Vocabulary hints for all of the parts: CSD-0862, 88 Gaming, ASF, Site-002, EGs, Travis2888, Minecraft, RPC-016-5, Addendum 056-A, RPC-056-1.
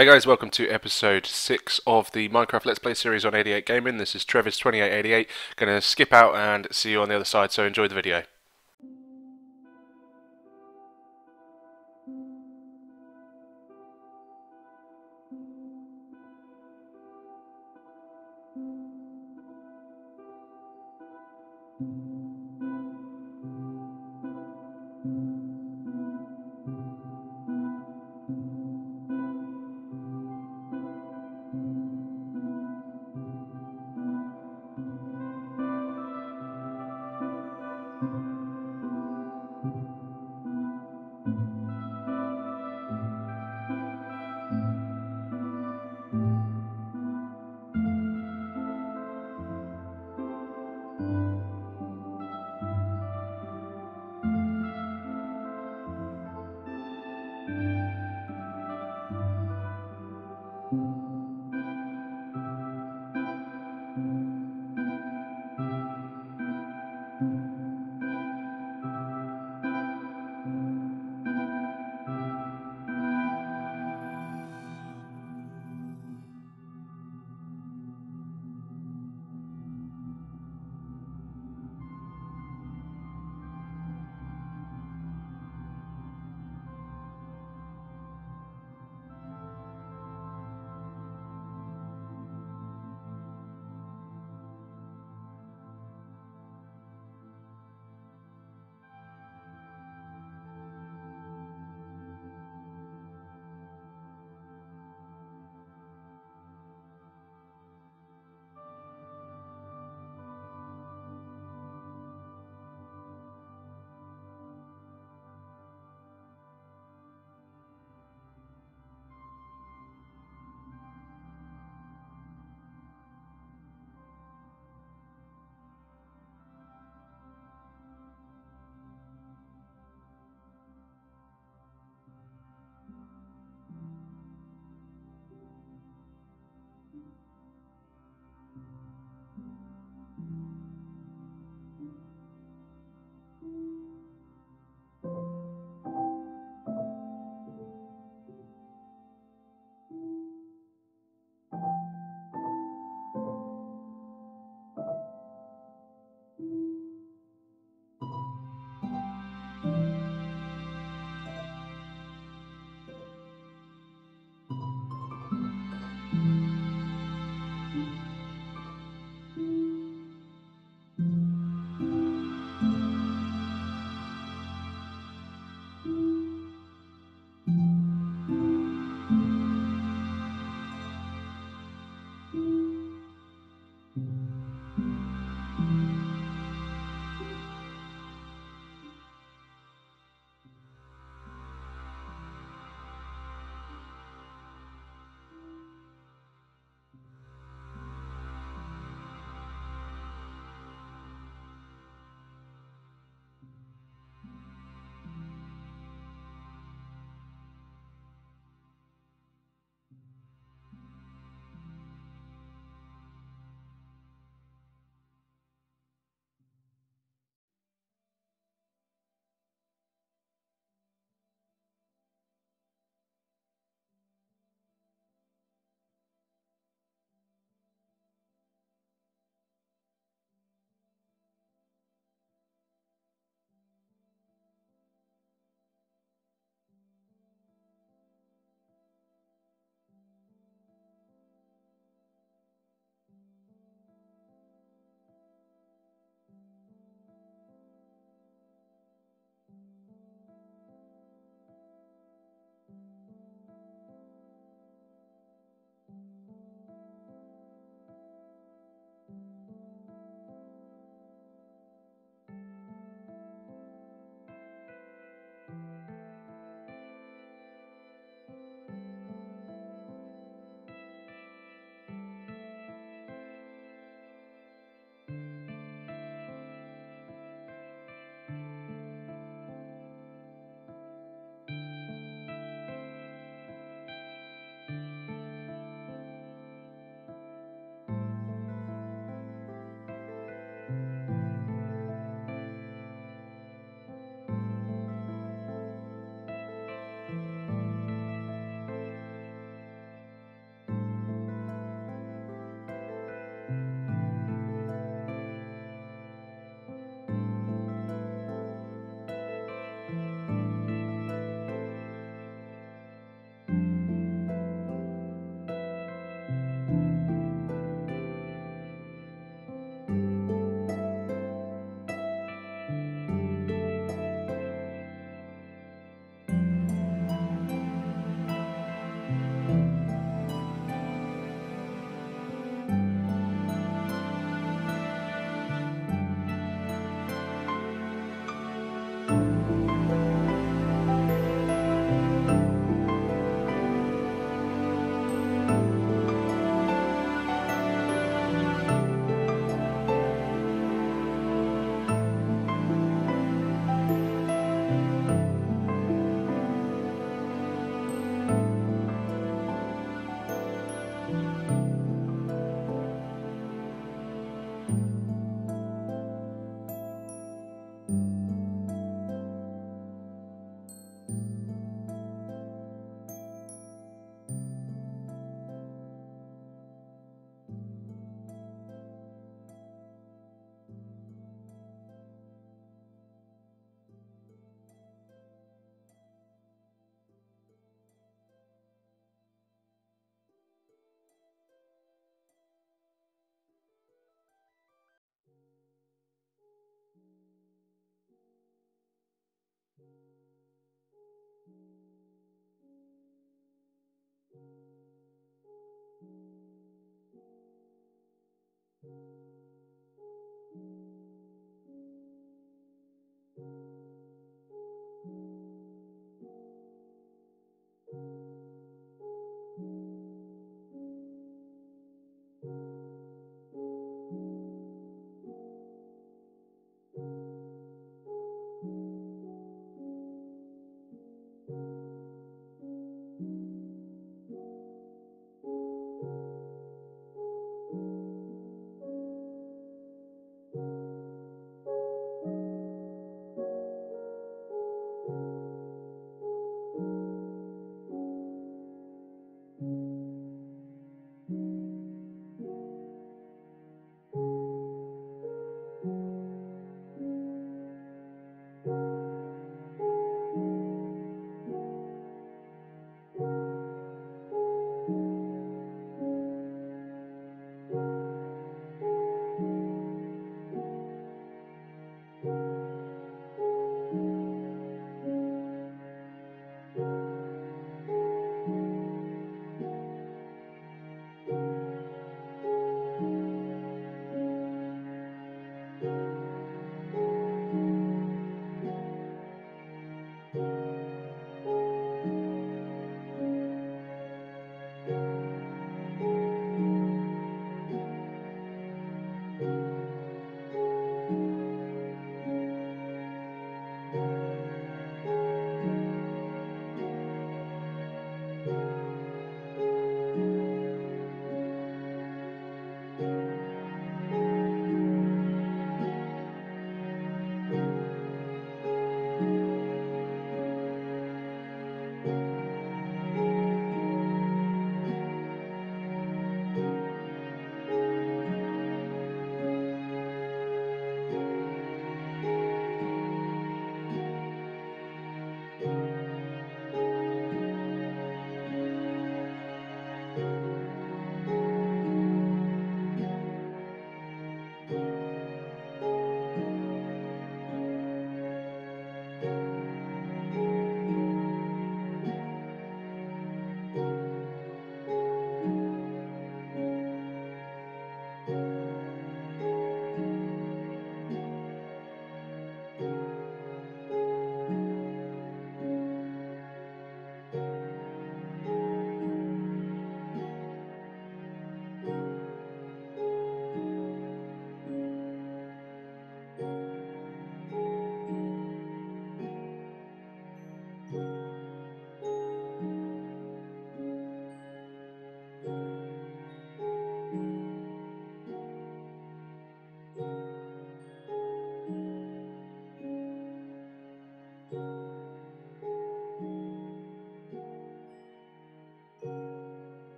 Hey guys, welcome to episode 6 of the Minecraft Let's Play series on 88 Gaming. This is Travis2888. Gonna skip out and see you on the other side, so enjoy the video.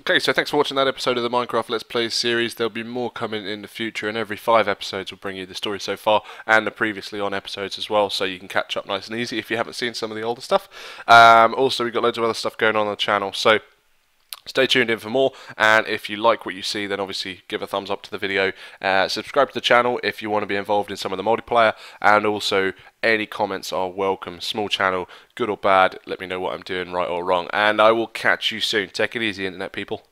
Okay, so thanks for watching that episode of the Minecraft Let's Play series. There'll be more coming in the future, and every 5 episodes will bring you the story so far and the previously on episodes as well, so you can catch up nice and easy if you haven't seen some of the older stuff. Also, we've got loads of other stuff going on the channel, so stay tuned in for more, and if you like what you see, then obviously give a thumbs up to the video, subscribe to the channel if you want to be involved in some of the multiplayer, and also any comments are welcome. Small channel, good or bad, let me know what I'm doing right or wrong, and I will catch you soon. Take it easy, internet people.